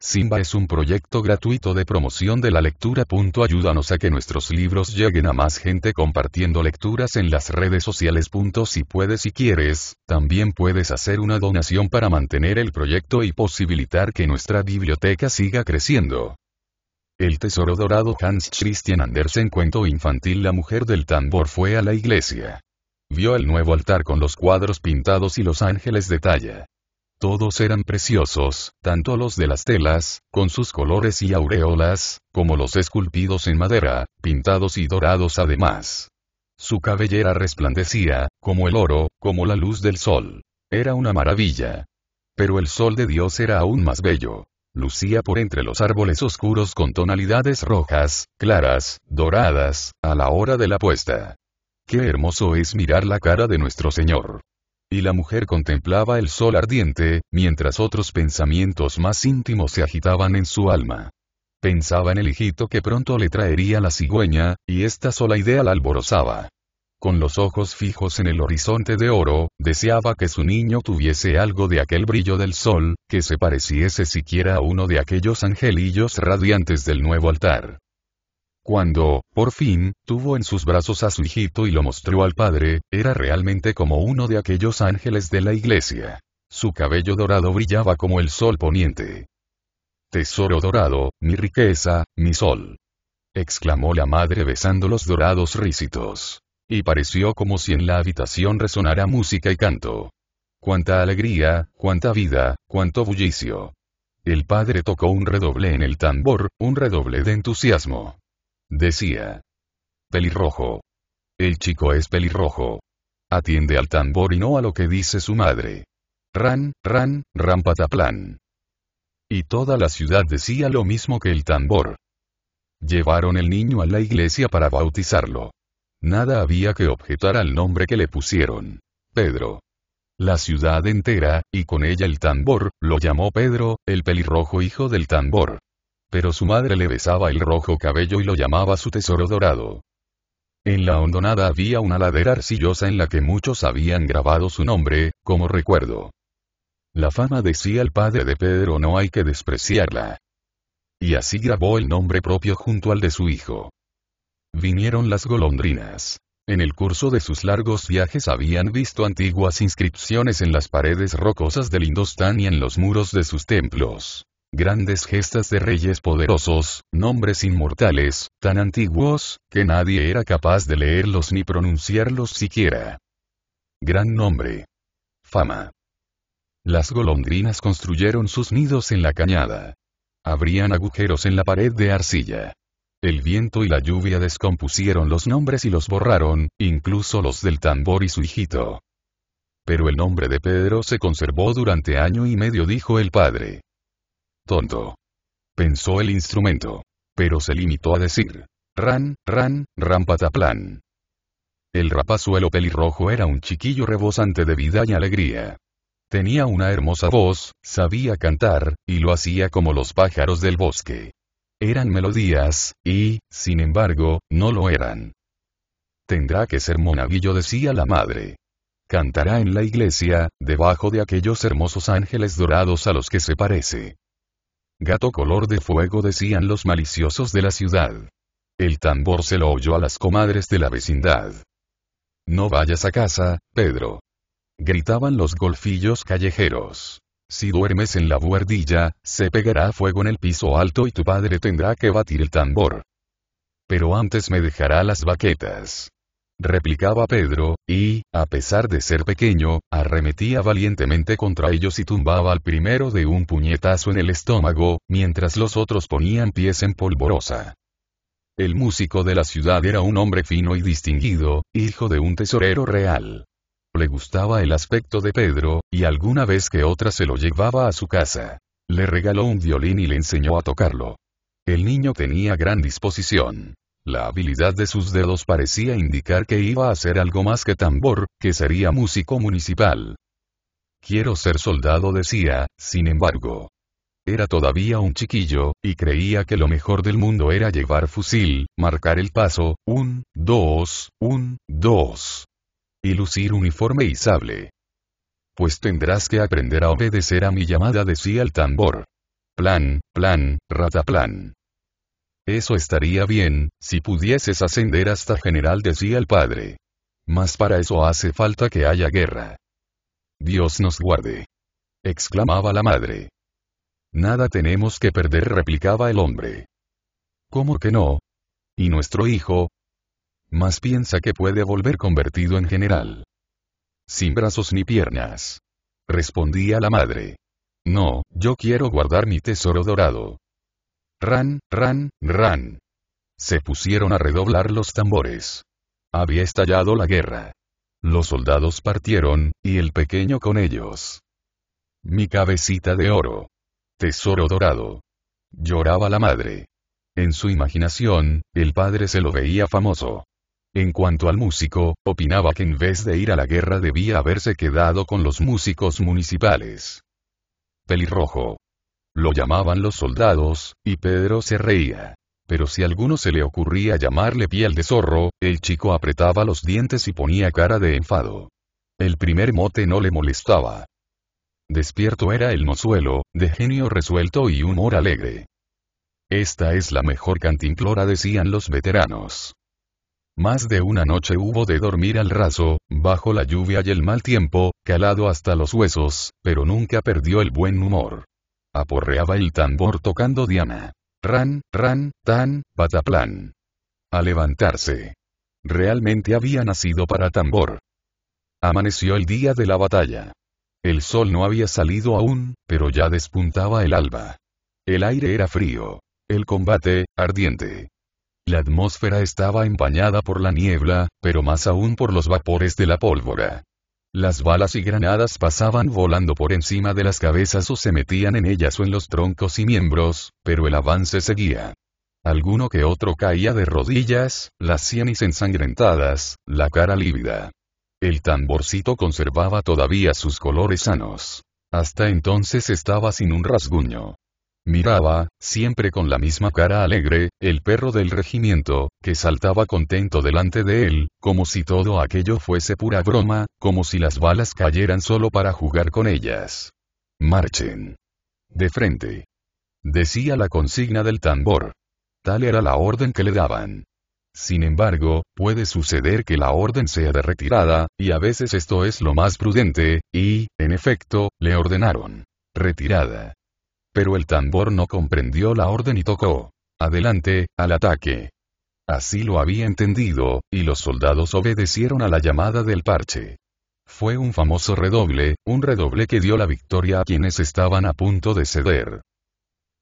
Simba es un proyecto gratuito de promoción de la lectura. Ayúdanos a que nuestros libros lleguen a más gente compartiendo lecturas en las redes sociales. Si puedes y quieres, también puedes hacer una donación para mantener el proyecto y posibilitar que nuestra biblioteca siga creciendo. El Tesoro Dorado. Hans Christian Andersen. Cuento infantil. La mujer del tambor fue a la iglesia. Vio el nuevo altar con los cuadros pintados y los ángeles de talla. Todos eran preciosos, tanto los de las telas, con sus colores y aureolas, como los esculpidos en madera, pintados y dorados además. Su cabellera resplandecía, como el oro, como la luz del sol. Era una maravilla. Pero el sol de Dios era aún más bello. Lucía por entre los árboles oscuros con tonalidades rojas, claras, doradas, a la hora de la puesta. ¡Qué hermoso es mirar la cara de nuestro Señor! Y la mujer contemplaba el sol ardiente, mientras otros pensamientos más íntimos se agitaban en su alma. Pensaba en el hijito que pronto le traería la cigüeña, y esta sola idea la alborozaba. Con los ojos fijos en el horizonte de oro, deseaba que su niño tuviese algo de aquel brillo del sol, que se pareciese siquiera a uno de aquellos angelillos radiantes del nuevo altar. Cuando, por fin, tuvo en sus brazos a su hijito y lo mostró al padre, era realmente como uno de aquellos ángeles de la iglesia. Su cabello dorado brillaba como el sol poniente. «Tesoro dorado, mi riqueza, mi sol», exclamó la madre besando los dorados rícitos. Y pareció como si en la habitación resonara música y canto. ¡Cuánta alegría, cuánta vida, cuánto bullicio! El padre tocó un redoble en el tambor, un redoble de entusiasmo. Decía. Pelirrojo. El chico es pelirrojo. Atiende al tambor y no a lo que dice su madre. Ran, ran, ran pataplán. Y toda la ciudad decía lo mismo que el tambor. Llevaron el niño a la iglesia para bautizarlo. Nada había que objetar al nombre que le pusieron. Pedro. La ciudad entera, y con ella el tambor, lo llamó Pedro, el pelirrojo hijo del tambor. Pero su madre le besaba el rojo cabello y lo llamaba su tesoro dorado. En la hondonada había una ladera arcillosa en la que muchos habían grabado su nombre, como recuerdo. La fama, decía el padre de Pedro, no hay que despreciarla. Y así grabó el nombre propio junto al de su hijo. Vinieron las golondrinas. En el curso de sus largos viajes habían visto antiguas inscripciones en las paredes rocosas del Hindostán y en los muros de sus templos. Grandes gestas de reyes poderosos, nombres inmortales, tan antiguos, que nadie era capaz de leerlos ni pronunciarlos siquiera. Gran nombre. Fama. Las golondrinas construyeron sus nidos en la cañada. Abrían agujeros en la pared de arcilla. El viento y la lluvia descompusieron los nombres y los borraron, incluso los del tambor y su hijito. Pero el nombre de Pedro se conservó durante año y medio, dijo el padre. Tonto. Pensó el instrumento. Pero se limitó a decir. Ran, ran, ran pataplán. El rapazuelo pelirrojo era un chiquillo rebosante de vida y alegría. Tenía una hermosa voz, sabía cantar, y lo hacía como los pájaros del bosque. Eran melodías, y, sin embargo, no lo eran. Tendrá que ser monaguillo, decía la madre. Cantará en la iglesia, debajo de aquellos hermosos ángeles dorados a los que se parece. Gato color de fuego, decían los maliciosos de la ciudad. El tambor se lo oyó a las comadres de la vecindad. No vayas a casa, Pedro. Gritaban los golfillos callejeros. Si duermes en la buhardilla, se pegará fuego en el piso alto y tu padre tendrá que batir el tambor. Pero antes me dejará las baquetas. Replicaba Pedro, y, a pesar de ser pequeño, arremetía valientemente contra ellos y tumbaba al primero de un puñetazo en el estómago, mientras los otros ponían pies en polvorosa. El músico de la ciudad era un hombre fino y distinguido, hijo de un tesorero real. Le gustaba el aspecto de Pedro, y alguna vez que otra se lo llevaba a su casa. Le regaló un violín y le enseñó a tocarlo. El niño tenía gran disposición. La habilidad de sus dedos parecía indicar que iba a ser algo más que tambor, que sería músico municipal. Quiero ser soldado, decía, sin embargo. Era todavía un chiquillo, y creía que lo mejor del mundo era llevar fusil, marcar el paso, 1, 2, 1, 2. Y lucir uniforme y sable. Pues tendrás que aprender a obedecer a mi llamada, decía el tambor. Rataplan. Eso estaría bien, si pudieses ascender hasta general, decía el padre. Mas para eso hace falta que haya guerra. Dios nos guarde, exclamaba la madre. Nada tenemos que perder, replicaba el hombre. ¿Cómo que no? ¿Y nuestro hijo? Mas piensa que puede volver convertido en general. Sin brazos ni piernas, respondía la madre. No, yo quiero guardar mi tesoro dorado. Ran, ran, ran. Se pusieron a redoblar los tambores. Había estallado la guerra. Los soldados partieron, y el pequeño con ellos. Mi cabecita de oro. Tesoro dorado. Lloraba la madre. En su imaginación, el padre se lo veía famoso. En cuanto al músico, opinaba que en vez de ir a la guerra debía haberse quedado con los músicos municipales. Pelirrojo, lo llamaban los soldados, y Pedro se reía. Pero si a alguno se le ocurría llamarle piel de zorro, el chico apretaba los dientes y ponía cara de enfado. El primer mote no le molestaba. Despierto era el mozuelo, de genio resuelto y humor alegre. Esta es la mejor cantimplora, decían los veteranos. Más de una noche hubo de dormir al raso, bajo la lluvia y el mal tiempo, calado hasta los huesos, pero nunca perdió el buen humor. Aporreaba el tambor tocando Diana. Ran, ran, tan, pataplán. A levantarse. Realmente había nacido para tambor. Amaneció el día de la batalla. El sol no había salido aún, pero ya despuntaba el alba. El aire era frío. El combate, ardiente. La atmósfera estaba empañada por la niebla, pero más aún por los vapores de la pólvora. Las balas y granadas pasaban volando por encima de las cabezas o se metían en ellas o en los troncos y miembros, pero el avance seguía. Alguno que otro caía de rodillas, las sienes ensangrentadas, la cara lívida. El tamborcito conservaba todavía sus colores sanos. Hasta entonces estaba sin un rasguño. Miraba, siempre con la misma cara alegre, el perro del regimiento, que saltaba contento delante de él, como si todo aquello fuese pura broma, como si las balas cayeran solo para jugar con ellas. Marchen. De frente. Decía la consigna del tambor. Tal era la orden que le daban. Sin embargo, puede suceder que la orden sea de retirada, y a veces esto es lo más prudente, y, en efecto, le ordenaron. Retirada. Pero el tambor no comprendió la orden y tocó. Adelante, al ataque. Así lo había entendido, y los soldados obedecieron a la llamada del parche. Fue un famoso redoble, un redoble que dio la victoria a quienes estaban a punto de ceder.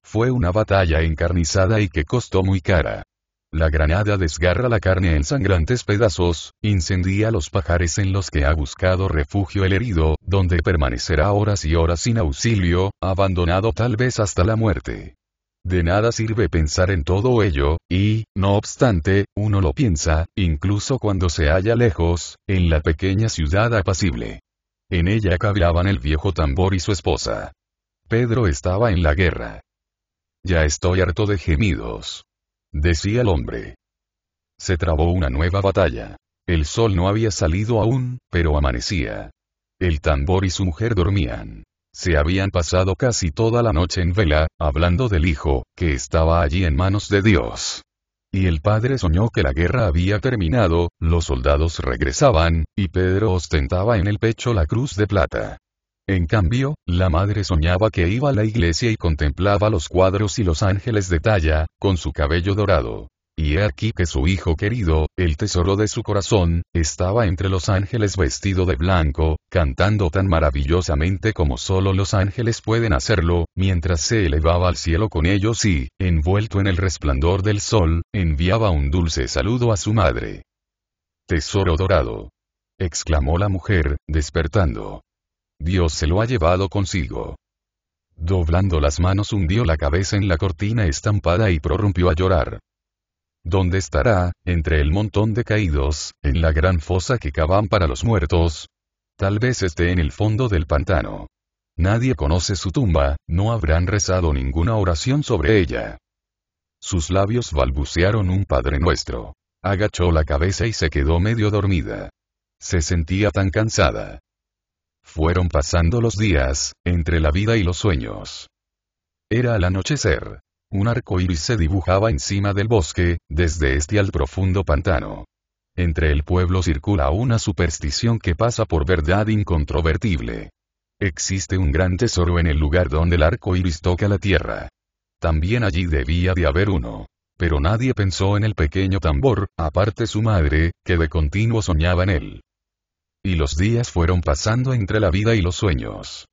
Fue una batalla encarnizada y que costó muy cara. La granada desgarra la carne en sangrantes pedazos, incendia los pajares en los que ha buscado refugio el herido, donde permanecerá horas y horas sin auxilio, abandonado tal vez hasta la muerte. De nada sirve pensar en todo ello, y, no obstante, uno lo piensa, incluso cuando se halla lejos, en la pequeña ciudad apacible. En ella cabraban el viejo tambor y su esposa. Pedro estaba en la guerra. Ya estoy harto de gemidos, decía el hombre. Se trabó una nueva batalla. El sol no había salido aún, pero amanecía. El tambor y su mujer dormían. Se habían pasado casi toda la noche en vela, hablando del hijo, que estaba allí en manos de Dios. Y el padre soñó que la guerra había terminado, los soldados regresaban, y Pedro ostentaba en el pecho la cruz de plata. En cambio, la madre soñaba que iba a la iglesia y contemplaba los cuadros y los ángeles de talla, con su cabello dorado. Y he aquí que su hijo querido, el tesoro de su corazón, estaba entre los ángeles vestido de blanco, cantando tan maravillosamente como solo los ángeles pueden hacerlo, mientras se elevaba al cielo con ellos y, envuelto en el resplandor del sol, enviaba un dulce saludo a su madre. «Tesoro dorado», exclamó la mujer, despertando. Dios se lo ha llevado consigo. Doblando las manos hundió la cabeza en la cortina estampada y prorrumpió a llorar. ¿Dónde estará, entre el montón de caídos, en la gran fosa que cavan para los muertos? Tal vez esté en el fondo del pantano. Nadie conoce su tumba, no habrán rezado ninguna oración sobre ella. Sus labios balbucearon un Padre Nuestro. Agachó la cabeza y se quedó medio dormida. Se sentía tan cansada. Fueron pasando los días, entre la vida y los sueños. Era al anochecer. Un arco iris se dibujaba encima del bosque, desde este al profundo pantano. Entre el pueblo circula una superstición que pasa por verdad incontrovertible. Existe un gran tesoro en el lugar donde el arco iris toca la tierra. También allí debía de haber uno. Pero nadie pensó en el pequeño tambor, aparte su madre, que de continuo soñaba en él. Y los días fueron pasando entre la vida y los sueños.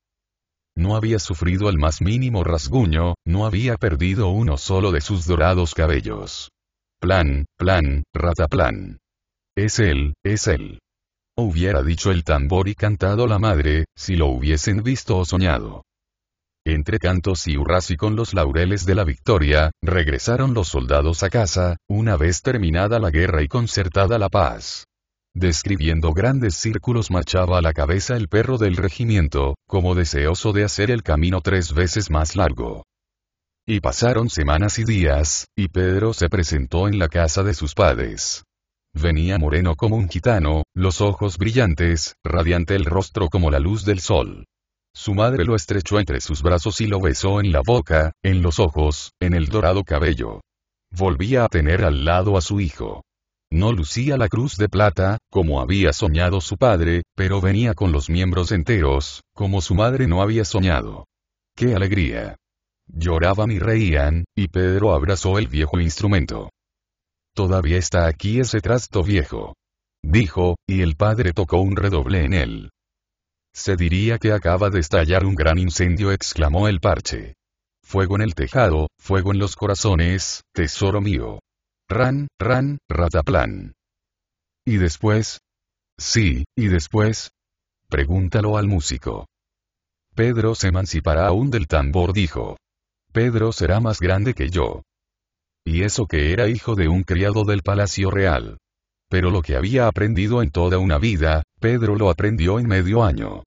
No había sufrido el más mínimo rasguño, no había perdido uno solo de sus dorados cabellos. Plan, plan, rataplan. Es él, es él. Hubiera dicho el tambor y cantado la madre, si lo hubiesen visto o soñado. Entre cantos y hurras y con los laureles de la victoria, regresaron los soldados a casa, una vez terminada la guerra y concertada la paz. Describiendo grandes círculos marchaba a la cabeza el perro del regimiento, como deseoso de hacer el camino 3 veces más largo. Y pasaron semanas y días, y Pedro se presentó en la casa de sus padres. Venía moreno como un gitano, los ojos brillantes, radiante el rostro como la luz del sol. Su madre lo estrechó entre sus brazos y lo besó en la boca, en los ojos, en el dorado cabello. Volvía a tener al lado a su hijo. No lucía la cruz de plata, como había soñado su padre, pero venía con los miembros enteros, como su madre no había soñado. ¡Qué alegría! Lloraban y reían, y Pedro abrazó el viejo instrumento. «Todavía está aquí ese trasto viejo», dijo, y el padre tocó un redoble en él. «Se diría que acaba de estallar un gran incendio», exclamó el parche. «Fuego en el tejado, fuego en los corazones, tesoro mío». Ran, ran, rataplan. ¿Y después? Sí, ¿y después? Pregúntalo al músico. Pedro se emancipará aún del tambor, dijo. Pedro será más grande que yo. Y eso que era hijo de un criado del Palacio Real. Pero lo que había aprendido en toda una vida, Pedro lo aprendió en medio año.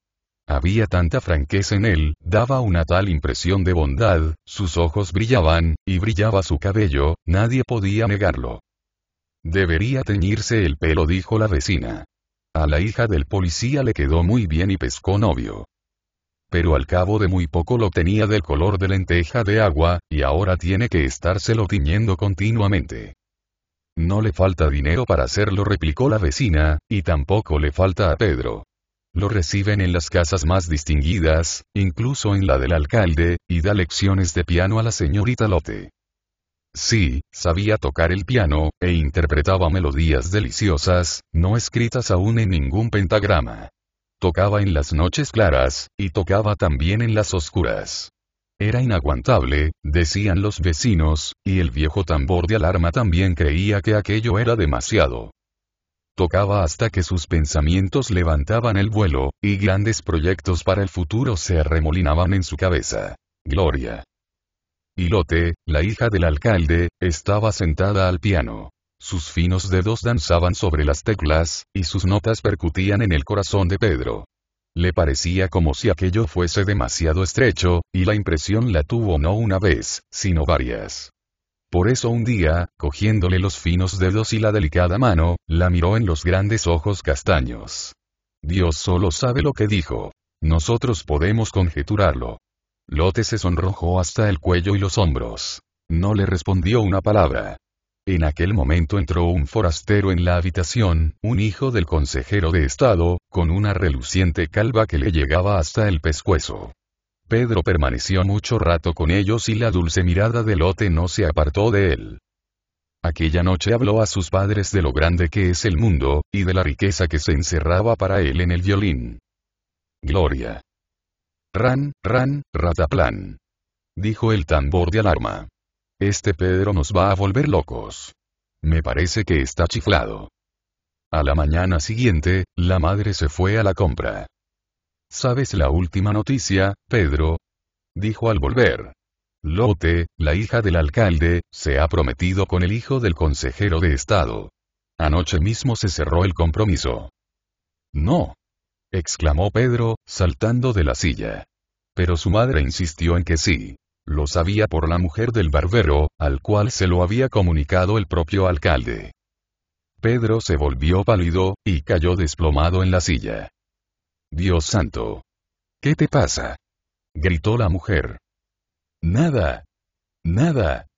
Había tanta franqueza en él, daba una tal impresión de bondad, sus ojos brillaban, y brillaba su cabello, nadie podía negarlo. Debería teñirse el pelo, dijo la vecina. A la hija del policía le quedó muy bien y pescó novio. Pero al cabo de muy poco lo tenía del color de lenteja de agua, y ahora tiene que estárselo tiñendo continuamente. No le falta dinero para hacerlo, replicó la vecina, y tampoco le falta a Pedro. Lo reciben en las casas más distinguidas, incluso en la del alcalde, y da lecciones de piano a la señorita Lotte. Sí, sabía tocar el piano, e interpretaba melodías deliciosas, no escritas aún en ningún pentagrama. Tocaba en las noches claras, y tocaba también en las oscuras. Era inaguantable, decían los vecinos, y el viejo tambor de alarma también creía que aquello era demasiado. Tocaba hasta que sus pensamientos levantaban el vuelo, y grandes proyectos para el futuro se arremolinaban en su cabeza. Gloria. Y Lotte, la hija del alcalde, estaba sentada al piano. Sus finos dedos danzaban sobre las teclas, y sus notas percutían en el corazón de Pedro. Le parecía como si aquello fuese demasiado estrecho, y la impresión la tuvo no una vez, sino varias. Por eso un día, cogiéndole los finos dedos y la delicada mano, la miró en los grandes ojos castaños. Dios solo sabe lo que dijo. Nosotros podemos conjeturarlo. Lotte se sonrojó hasta el cuello y los hombros. No le respondió una palabra. En aquel momento entró un forastero en la habitación, un hijo del consejero de Estado, con una reluciente calva que le llegaba hasta el pescuezo. Pedro permaneció mucho rato con ellos y la dulce mirada de Lotte no se apartó de él. Aquella noche habló a sus padres de lo grande que es el mundo, y de la riqueza que se encerraba para él en el violín. Gloria. Ran, ran, rataplan. Dijo el tambor de alarma. Este Pedro nos va a volver locos. Me parece que está chiflado. A la mañana siguiente, la madre se fue a la compra. ¿Sabes la última noticia, Pedro? Dijo al volver. Lotte, la hija del alcalde, se ha prometido con el hijo del consejero de Estado. Anoche mismo se cerró el compromiso. No, exclamó Pedro, saltando de la silla. Pero su madre insistió en que sí. Lo sabía por la mujer del barbero, al cual se lo había comunicado el propio alcalde. Pedro se volvió pálido, y cayó desplomado en la silla. Dios santo. ¿Qué te pasa? Gritó la mujer. «Nada. Nada.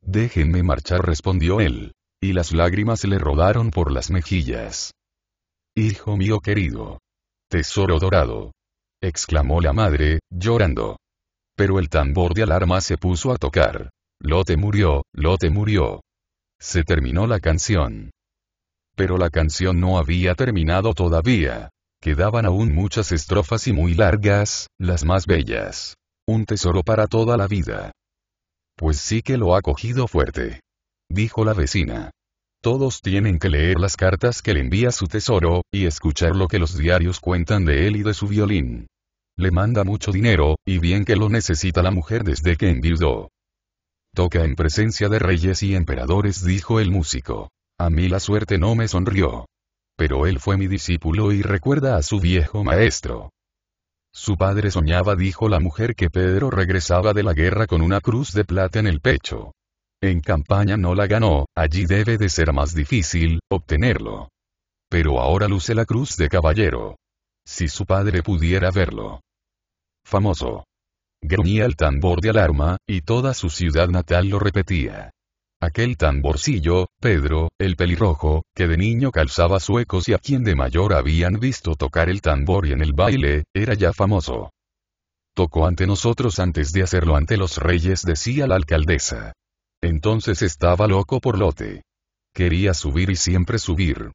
Déjenme marchar», respondió él. Y las lágrimas le rodaron por las mejillas. «Hijo mío querido. Tesoro dorado», exclamó la madre, llorando. Pero el tambor de alarma se puso a tocar. «Lote murió, Lote murió». Se terminó la canción. Pero la canción no había terminado todavía. Quedaban aún muchas estrofas y muy largas, las más bellas. Un tesoro para toda la vida. «Pues sí que lo ha cogido fuerte», dijo la vecina. «Todos tienen que leer las cartas que le envía su tesoro, y escuchar lo que los diarios cuentan de él y de su violín. Le manda mucho dinero, y bien que lo necesita la mujer desde que enviudó». «Toca en presencia de reyes y emperadores», dijo el músico. «A mí la suerte no me sonrió. Pero él fue mi discípulo y recuerda a su viejo maestro». «Su padre soñaba», dijo la mujer, «que Pedro regresaba de la guerra con una cruz de plata en el pecho. En campaña no la ganó, allí debe de ser más difícil obtenerlo. Pero ahora luce la cruz de caballero. Si su padre pudiera verlo». «Famoso», gruñía el tambor de alarma, y toda su ciudad natal lo repetía. Aquel tamborcillo, Pedro, el pelirrojo, que de niño calzaba zuecos y a quien de mayor habían visto tocar el tambor y en el baile, era ya famoso. «Tocó ante nosotros antes de hacerlo ante los reyes», decía la alcaldesa. Entonces estaba loco por Lote. Quería subir y siempre subir.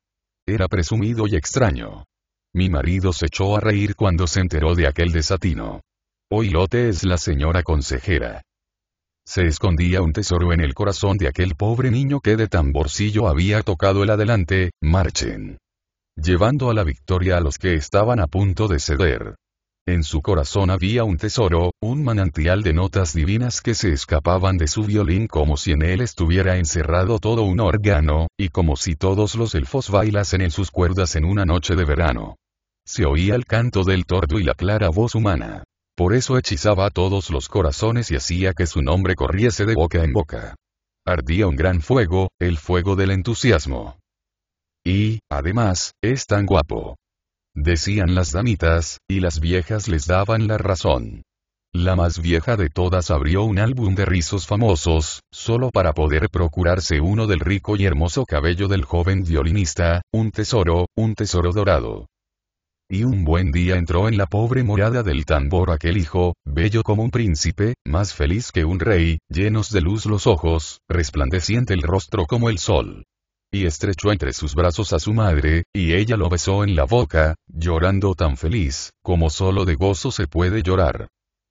Era presumido y extraño. Mi marido se echó a reír cuando se enteró de aquel desatino. Hoy Lote es la señora consejera. Se escondía un tesoro en el corazón de aquel pobre niño que de tamborcillo había tocado el adelante, marchen, llevando a la victoria a los que estaban a punto de ceder. En su corazón había un tesoro, un manantial de notas divinas que se escapaban de su violín como si en él estuviera encerrado todo un órgano, y como si todos los elfos bailasen en sus cuerdas en una noche de verano. Se oía el canto del tordo y la clara voz humana. Por eso hechizaba a todos los corazones y hacía que su nombre corriese de boca en boca. Ardía un gran fuego, el fuego del entusiasmo. «Y, además, es tan guapo», decían las damitas, y las viejas les daban la razón. La más vieja de todas abrió un álbum de rizos famosos, solo para poder procurarse uno del rico y hermoso cabello del joven violinista, un tesoro dorado. Y un buen día entró en la pobre morada del tambor aquel hijo, bello como un príncipe, más feliz que un rey, llenos de luz los ojos, resplandeciente el rostro como el sol. Y estrechó entre sus brazos a su madre, y ella lo besó en la boca, llorando tan feliz, como solo de gozo se puede llorar.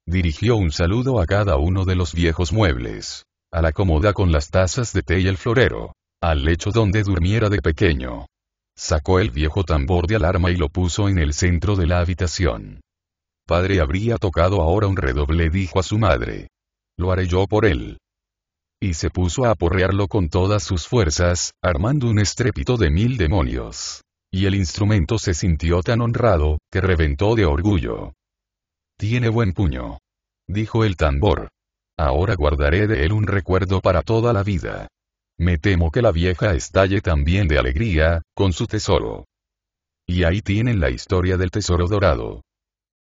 Dirigió un saludo a cada uno de los viejos muebles, a la cómoda con las tazas de té y el florero, al lecho donde durmiera de pequeño. Sacó el viejo tambor de alarma y lo puso en el centro de la habitación. «Padre, habría tocado ahora un redoble», dijo a su madre. «Lo haré yo por él». Y se puso a aporrearlo con todas sus fuerzas, armando un estrépito de 1000 demonios. Y el instrumento se sintió tan honrado, que reventó de orgullo. «Tiene buen puño», dijo el tambor. «Ahora guardaré de él un recuerdo para toda la vida. Me temo que la vieja estalle también de alegría, con su tesoro». Y ahí tienen la historia del tesoro dorado.